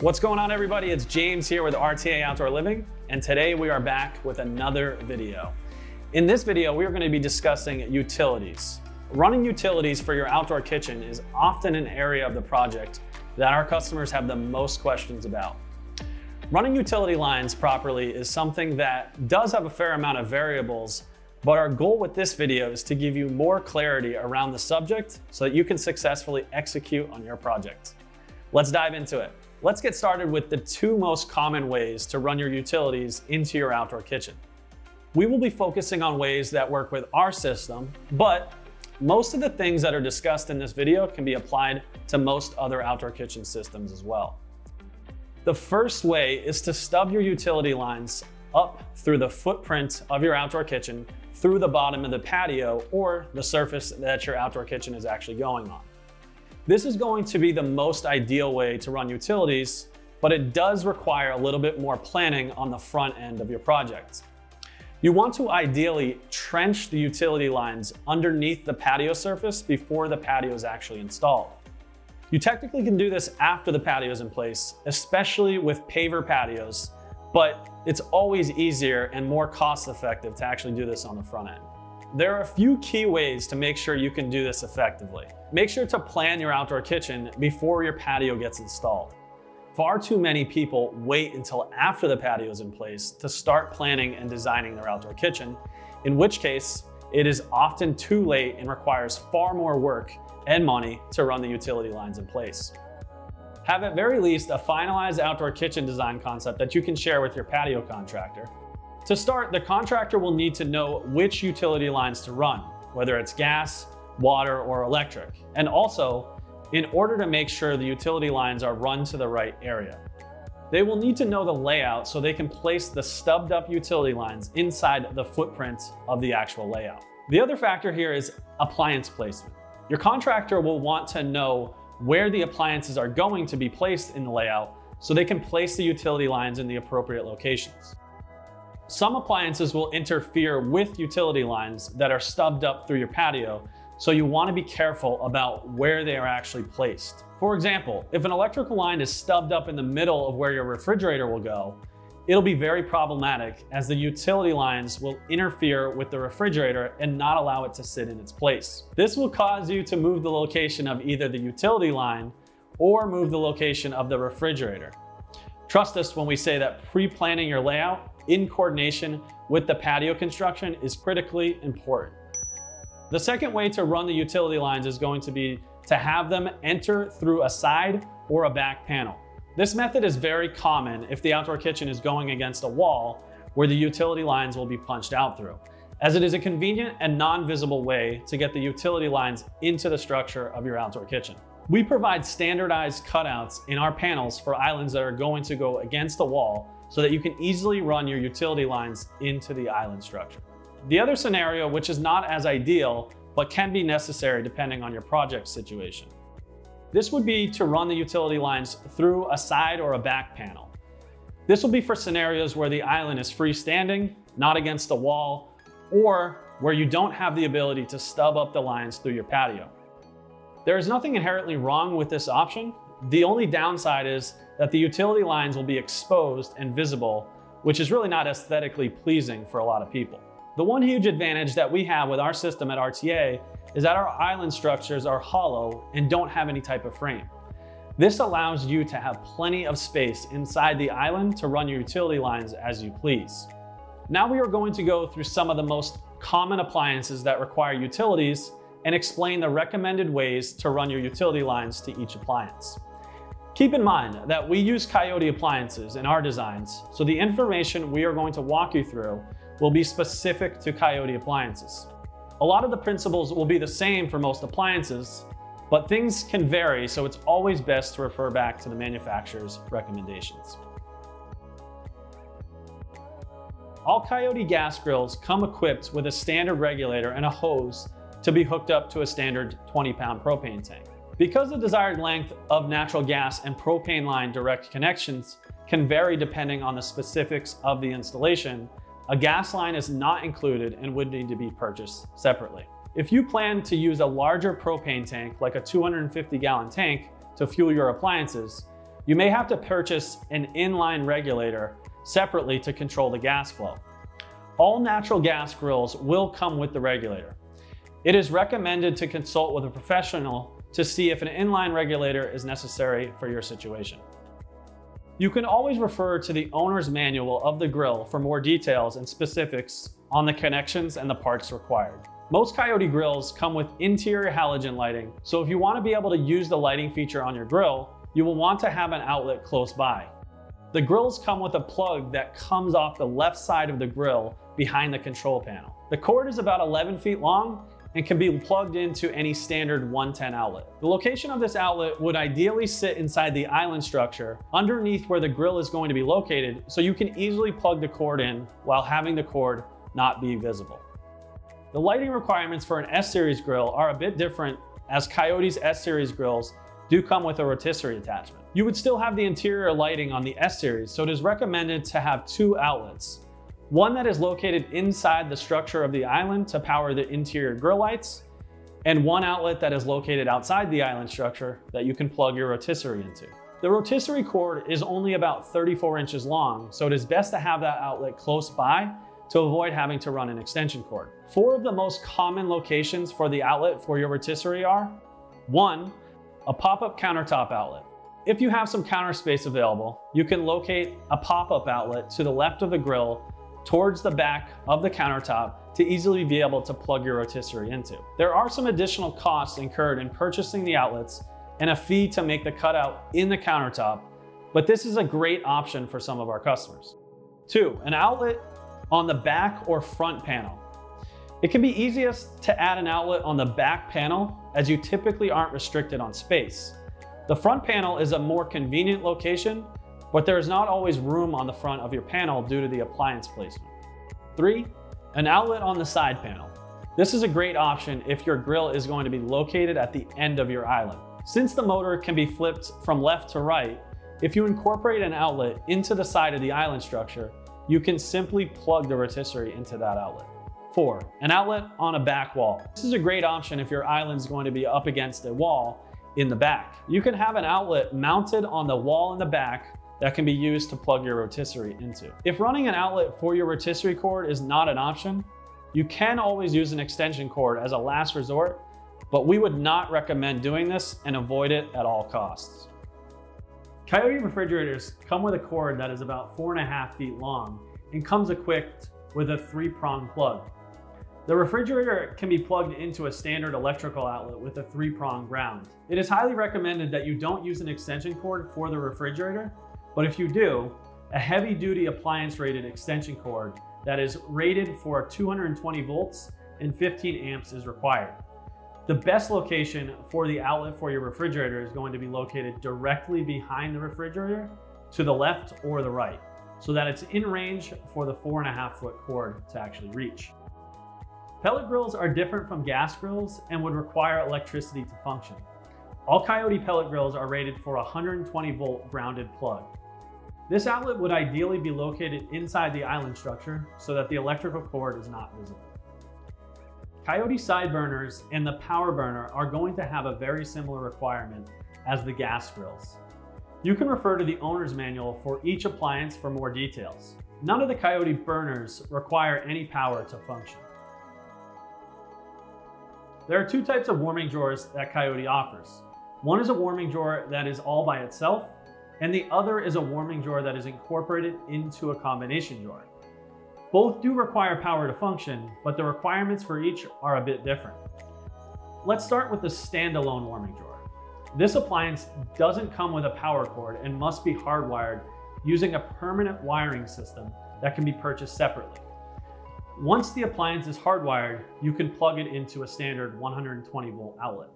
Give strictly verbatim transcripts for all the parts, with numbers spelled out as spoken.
What's going on, everybody? It's James here with R T A Outdoor Living, and today we are back with another video. In this video, we are going to be discussing utilities. Running utilities for your outdoor kitchen is often an area of the project that our customers have the most questions about. Running utility lines properly is something that does have a fair amount of variables, but our goal with this video is to give you more clarity around the subject so that you can successfully execute on your project. Let's dive into it. Let's get started with the two most common ways to run your utilities into your outdoor kitchen. We will be focusing on ways that work with our system, but most of the things that are discussed in this video can be applied to most other outdoor kitchen systems as well. The first way is to stub your utility lines up through the footprint of your outdoor kitchen, through the bottom of the patio or the surface that your outdoor kitchen is actually going on. This is going to be the most ideal way to run utilities, but it does require a little bit more planning on the front end of your project. You want to ideally trench the utility lines underneath the patio surface before the patio is actually installed. You technically can do this after the patio is in place, especially with paver patios, but it's always easier and more cost effective to actually do this on the front end. There are a few key ways to make sure you can do this effectively. Make sure to plan your outdoor kitchen before your patio gets installed. Far too many people wait until after the patio is in place to start planning and designing their outdoor kitchen, in which case it is often too late and requires far more work and money to run the utility lines in place. Have at very least a finalized outdoor kitchen design concept that you can share with your patio contractor. To start, the contractor will need to know which utility lines to run, whether it's gas, water, or electric. And also, in order to make sure the utility lines are run to the right area, they will need to know the layout so they can place the stubbed up utility lines inside the footprint of the actual layout. The other factor here is appliance placement. Your contractor will want to know where the appliances are going to be placed in the layout so they can place the utility lines in the appropriate locations. Some appliances will interfere with utility lines that are stubbed up through your patio, so you want to be careful about where they are actually placed. For example, if an electrical line is stubbed up in the middle of where your refrigerator will go, it'll be very problematic as the utility lines will interfere with the refrigerator and not allow it to sit in its place. This will cause you to move the location of either the utility line or move the location of the refrigerator. Trust us when we say that pre-planning your layout in coordination with the patio construction is critically important. The second way to run the utility lines is going to be to have them enter through a side or a back panel. This method is very common if the outdoor kitchen is going against a wall where the utility lines will be punched out through, as it is a convenient and non-visible way to get the utility lines into the structure of your outdoor kitchen. We provide standardized cutouts in our panels for islands that are going to go against the wall so that you can easily run your utility lines into the island structure. The other scenario, which is not as ideal, but can be necessary depending on your project situation. This would be to run the utility lines through a side or a back panel. This will be for scenarios where the island is freestanding, not against the wall, or where you don't have the ability to stub up the lines through your patio. There is nothing inherently wrong with this option. The only downside is that the utility lines will be exposed and visible, which is really not aesthetically pleasing for a lot of people. The one huge advantage that we have with our system at R T A is that our island structures are hollow and don't have any type of frame. This allows you to have plenty of space inside the island to run your utility lines as you please. Now we are going to go through some of the most common appliances that require utilities and explain the recommended ways to run your utility lines to each appliance. Keep in mind that we use Coyote appliances in our designs, so the information we are going to walk you through will be specific to Coyote appliances. A lot of the principles will be the same for most appliances, but things can vary, so it's always best to refer back to the manufacturer's recommendations. All Coyote gas grills come equipped with a standard regulator and a hose to be hooked up to a standard twenty pound propane tank. Because the desired length of natural gas and propane line direct connections can vary depending on the specifics of the installation, a gas line is not included and would need to be purchased separately. If you plan to use a larger propane tank, like a two hundred fifty gallon tank, to fuel your appliances, You may have to purchase an inline regulator separately to control the gas flow. All natural gas grills will come with the regulator. It is recommended to consult with a professional to see if an inline regulator is necessary for your situation. You can always refer to the owner's manual of the grill for more details and specifics on the connections and the parts required. Most Coyote grills come with interior halogen lighting, so if you want to be able to use the lighting feature on your grill, you will want to have an outlet close by. The grills come with a plug that comes off the left side of the grill behind the control panel. The cord is about eleven feet long and can be plugged into any standard one ten outlet. The location of this outlet would ideally sit inside the island structure underneath where the grill is going to be located, so you can easily plug the cord in while having the cord not be visible. The lighting requirements for an S-Series grill are a bit different, as Coyote's S-Series grills do come with a rotisserie attachment. You would still have the interior lighting on the S-Series, so it is recommended to have two outlets. One that is located inside the structure of the island to power the interior grill lights, and one outlet that is located outside the island structure that you can plug your rotisserie into. The rotisserie cord is only about thirty-four inches long, so it is best to have that outlet close by to avoid having to run an extension cord. Four of the most common locations for the outlet for your rotisserie are: one, a pop-up countertop outlet. If you have some counter space available, you can locate a pop-up outlet to the left of the grill towards the back of the countertop to easily be able to plug your rotisserie into. There are some additional costs incurred in purchasing the outlets and a fee to make the cutout in the countertop, but this is a great option for some of our customers. Two, an outlet on the back or front panel. It can be easiest to add an outlet on the back panel, as you typically aren't restricted on space. The front panel is a more convenient location, but there is not always room on the front of your panel due to the appliance placement. Three, an outlet on the side panel. This is a great option if your grill is going to be located at the end of your island. Since the motor can be flipped from left to right, if you incorporate an outlet into the side of the island structure, you can simply plug the rotisserie into that outlet. Four, an outlet on a back wall. This is a great option if your island is going to be up against a wall in the back. You can have an outlet mounted on the wall in the back that can be used to plug your rotisserie into. If running an outlet for your rotisserie cord is not an option, you can always use an extension cord as a last resort, but we would not recommend doing this and avoid it at all costs. Coyote refrigerators come with a cord that is about four and a half feet long and comes equipped with a three-prong plug. The refrigerator can be plugged into a standard electrical outlet with a three-prong ground. It is highly recommended that you don't use an extension cord for the refrigerator, but if you do, a heavy-duty appliance-rated extension cord that is rated for two hundred twenty volts and fifteen amps is required. The best location for the outlet for your refrigerator is going to be located directly behind the refrigerator to the left or the right, so that it's in range for the four and a half foot cord to actually reach. Pellet grills are different from gas grills and would require electricity to function. All Coyote pellet grills are rated for one hundred twenty volt grounded plug. This outlet would ideally be located inside the island structure so that the electrical cord is not visible. Coyote side burners and the power burner are going to have a very similar requirement as the gas grills. You can refer to the owner's manual for each appliance for more details. None of the Coyote burners require any power to function. There are two types of warming drawers that Coyote offers. One is a warming drawer that is all by itself, and the other is a warming drawer that is incorporated into a combination drawer. Both do require power to function, but the requirements for each are a bit different. Let's start with the standalone warming drawer. This appliance doesn't come with a power cord and must be hardwired using a permanent wiring system that can be purchased separately. Once the appliance is hardwired, you can plug it into a standard one hundred twenty volt outlet.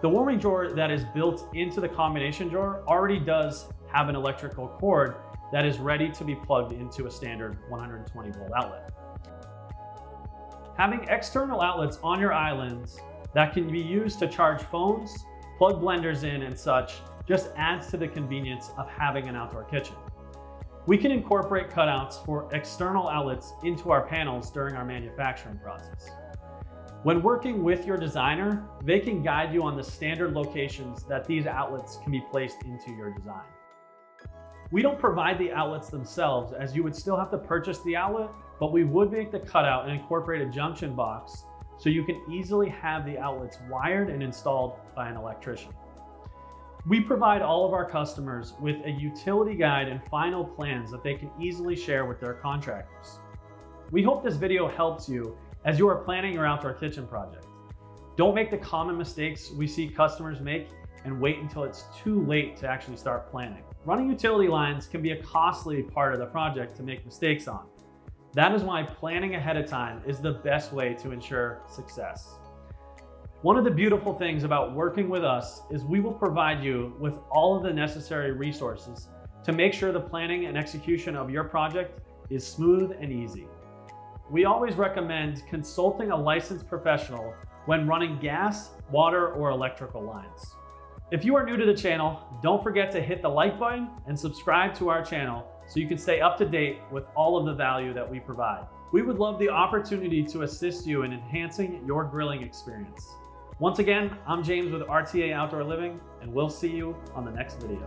The warming drawer that is built into the combination drawer already does have an electrical cord that is ready to be plugged into a standard one hundred twenty volt outlet. Having external outlets on your islands that can be used to charge phones, plug blenders in and such just adds to the convenience of having an outdoor kitchen. We can incorporate cutouts for external outlets into our panels during our manufacturing process. When working with your designer, they can guide you on the standard locations that these outlets can be placed into your design. We don't provide the outlets themselves, as you would still have to purchase the outlet, but we would make the cutout and incorporate a junction box so you can easily have the outlets wired and installed by an electrician. We provide all of our customers with a utility guide and final plans that they can easily share with their contractors. We hope this video helps you as you are planning your outdoor kitchen project. Don't make the common mistakes we see customers make and wait until it's too late to actually start planning. Running utility lines can be a costly part of the project to make mistakes on. That is why planning ahead of time is the best way to ensure success. One of the beautiful things about working with us is we will provide you with all of the necessary resources to make sure the planning and execution of your project is smooth and easy. We always recommend consulting a licensed professional when running gas, water, or electrical lines. If you are new to the channel, don't forget to hit the like button and subscribe to our channel so you can stay up to date with all of the value that we provide. We would love the opportunity to assist you in enhancing your grilling experience. Once again, I'm James with R T A Outdoor Living, and we'll see you on the next video.